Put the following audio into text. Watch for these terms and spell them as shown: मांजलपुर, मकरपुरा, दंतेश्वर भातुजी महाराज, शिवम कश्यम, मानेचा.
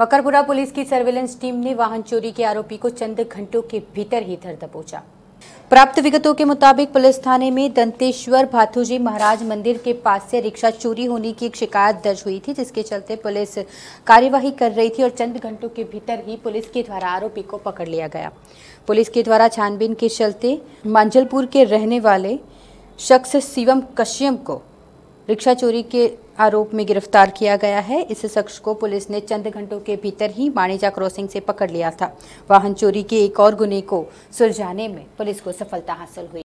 मकरपुरा police की surveillance team ने वाहन चोरी के आरोपी को चंद घंटों के भीतर ही धर दबोचा। प्राप्त विगतों के मुताबिक पुलिस थाने में दंतेश्वर भातुजी महाराज मंदिर के पास से रिक्शा चोरी होने की एक शिकायत दर्ज हुई थी, जिसके चलते पुलिस कार्यवाही कर रही थी और चंद घंटों के भीतर ही पुलिस के द्वारा आरोपी को पकड़ लिया गया। पुलिस के द्वारा छानबीन के चलते मांजलपुर के रहने वाले शख्स शिवम कश्यम को रिक्शा चोरी के आरोप में गिरफ्तार किया गया है। इस शख्स को पुलिस ने चंद घंटों के भीतर ही मानेचा क्रॉसिंग से पकड़ लिया था। वाहन चोरी के एक और गुने को सुलझाने में पुलिस को सफलता हासिल हुई।